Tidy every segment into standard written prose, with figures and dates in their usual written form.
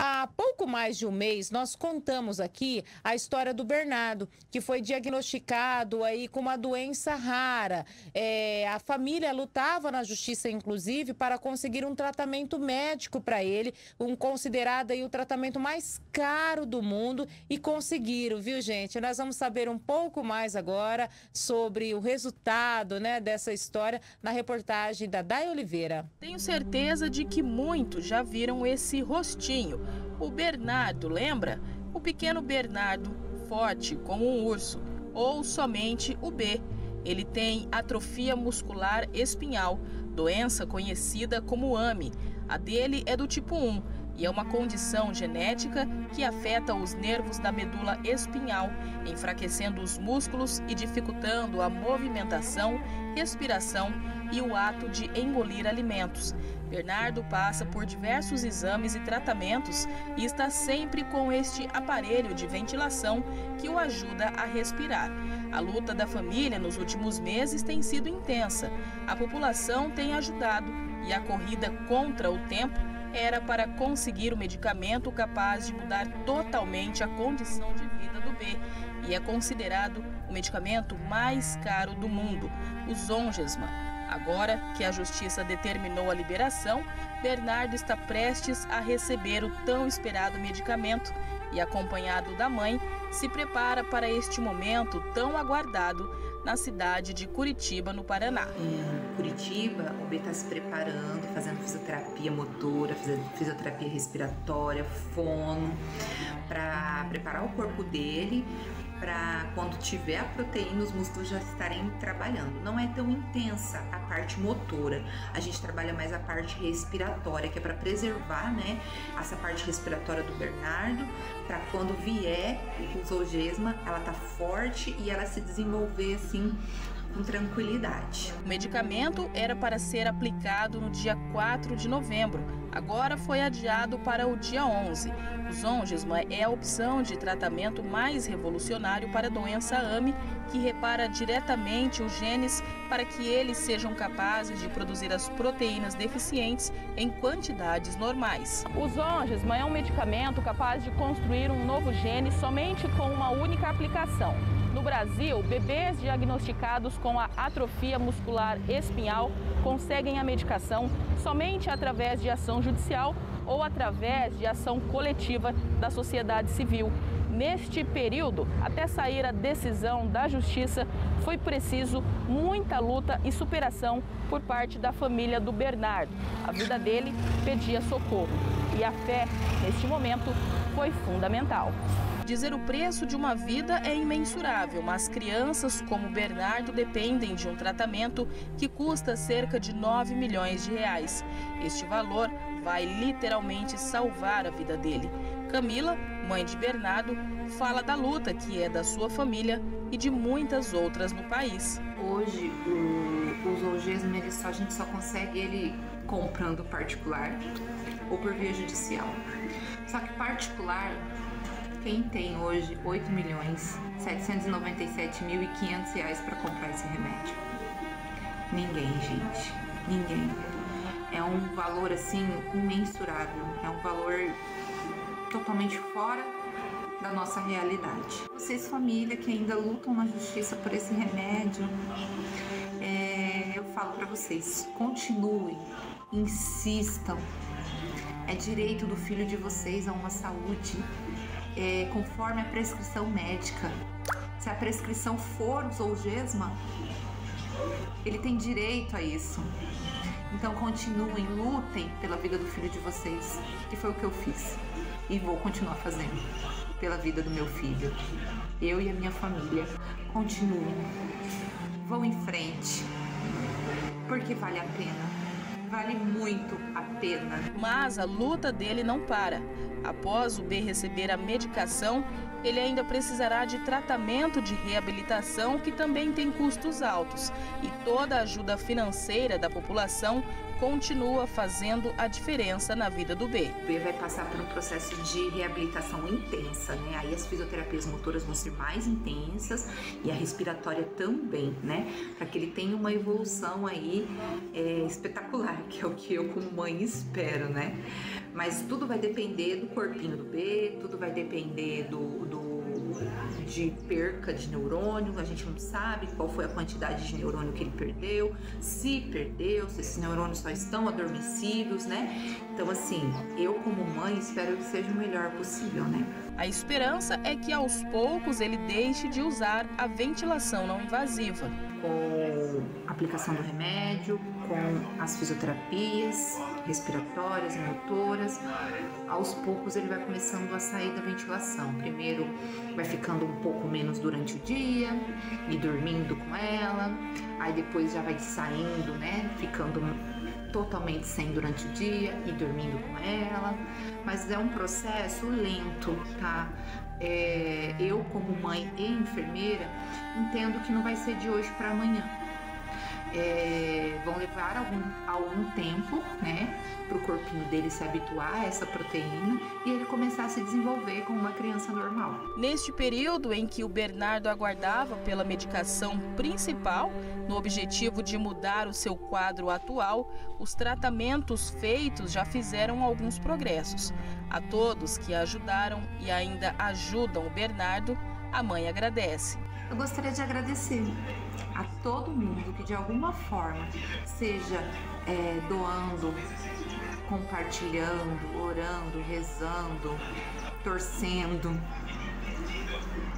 Há pouco mais de um mês, nós contamos aqui a história do Bernardo, que foi diagnosticado aí com uma doença rara. A família lutava na justiça, inclusive, para conseguir um tratamento médico para ele, considerado aí o tratamento mais caro do mundo, e conseguiram, viu, gente? Nós vamos saber um pouco mais agora sobre o resultado, né, dessa história na reportagem da Day Oliveira. Tenho certeza de que muitos já viram esse rostinho. O Bernardo, lembra? O pequeno Bernardo, forte como um urso, ou somente o B. Ele tem atrofia muscular espinhal, doença conhecida como AME. A dele é do tipo 1 e é uma condição genética que afeta os nervos da medula espinhal, enfraquecendo os músculos e dificultando a movimentação, respiração e o ato de engolir alimentos. Bernardo passa por diversos exames e tratamentos e está sempre com este aparelho de ventilação que o ajuda a respirar. A luta da família nos últimos meses tem sido intensa. A população tem ajudado e a corrida contra o tempo era para conseguir o medicamento capaz de mudar totalmente a condição de vida do B. E é considerado o medicamento mais caro do mundo, o Zolgensma. Agora que a justiça determinou a liberação, Bernardo está prestes a receber o tão esperado medicamento e, acompanhado da mãe, se prepara para este momento tão aguardado na cidade de Curitiba, no Paraná. Em Curitiba, o B está se preparando, fazendo fisioterapia motora, fisioterapia respiratória, fono, para preparar o corpo dele, para quando tiver a proteína, os músculos já estarem trabalhando. Não é tão intensa a parte motora, a gente trabalha mais a parte respiratória, que é para preservar, né, essa parte respiratória do Bernardo, para quando vier o Zolgensma, ela tá forte e ela se desenvolver assim com tranquilidade. O medicamento era para ser aplicado no dia 4 de novembro, agora foi adiado para o dia 11. O Zolgensma é a opção de tratamento mais revolucionário para a doença AME, que repara diretamente os genes para que eles sejam capazes de produzir as proteínas deficientes em quantidades normais. O Zolgensma é um medicamento capaz de construir um novo gene somente com uma única aplicação. No Brasil, bebês diagnosticados com a atrofia muscular espinhal conseguem a medicação somente através de ação judicial ou através de ação coletiva da sociedade civil. Neste período, até sair a decisão da justiça, foi preciso muita luta e superação por parte da família do Bernardo. A vida dele pedia socorro e a fé, neste momento, foi fundamental. Dizer o preço de uma vida é imensurável, mas crianças como Bernardo dependem de um tratamento que custa cerca de 9 milhões de reais. Este valor vai literalmente salvar a vida dele. Camila, mãe de Bernardo, fala da luta que é da sua família e de muitas outras no país. Hoje, o Zolgensma, a gente só consegue ele comprando particular ou por via judicial. Só que particular... Quem tem hoje R$ 8.797.500 para comprar esse remédio? Ninguém, gente. Ninguém. É um valor, assim, imensurável. É um valor totalmente fora da nossa realidade. Vocês, família, que ainda lutam na justiça por esse remédio, eu falo para vocês, continuem, insistam. É direito do filho de vocês a uma saúde conforme a prescrição médica. Se a prescrição for o Zolgensma, ele tem direito a isso. Então continuem, lutem pela vida do filho de vocês, que foi o que eu fiz e vou continuar fazendo pela vida do meu filho. Eu e a minha família, continuem, vão em frente, porque vale a pena. Vale muito a pena. Mas a luta dele não para. Após o B receber a medicação, ele ainda precisará de tratamento de reabilitação, que também tem custos altos. E toda a ajuda financeira da população continua fazendo a diferença na vida do B. O B vai passar por um processo de reabilitação intensa, né? Aí as fisioterapias motoras vão ser mais intensas e a respiratória também, né? Para que ele tenha uma evolução aí espetacular, que é o que eu como mãe espero, né? Mas tudo vai depender do corpinho do bebê, tudo vai depender de perca de neurônio. A gente não sabe qual foi a quantidade de neurônio que ele perdeu, se perdeu, se esses neurônios só estão adormecidos, né? Então, assim, eu como mãe espero que seja o melhor possível, né? A esperança é que aos poucos ele deixe de usar a ventilação não invasiva. Com a aplicação do remédio, com as fisioterapias respiratórias e motoras, aos poucos ele vai começando a sair da ventilação. Primeiro vai ficando um pouco menos durante o dia e dormindo com ela, aí depois já vai saindo, né, ficando totalmente sem durante o dia e dormindo com ela, mas é um processo lento, tá? Eu como mãe e enfermeira entendo que não vai ser de hoje para amanhã. Vão levar algum tempo, né, para o corpinho dele se habituar a essa proteína e ele começar a se desenvolver como uma criança normal. Neste período em que o Bernardo aguardava pela medicação principal, no objetivo de mudar o seu quadro atual, os tratamentos feitos já fizeram alguns progressos. A todos que ajudaram e ainda ajudam o Bernardo, a mãe agradece. Eu gostaria de agradecer a todo mundo que de alguma forma, seja doando, compartilhando, orando, rezando, torcendo.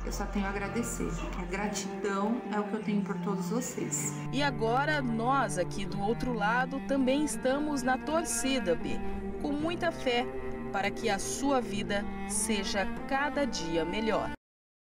Eu só tenho a agradecer. A gratidão é o que eu tenho por todos vocês. E agora nós aqui do outro lado também estamos na torcida, B, com muita fé para que a sua vida seja cada dia melhor.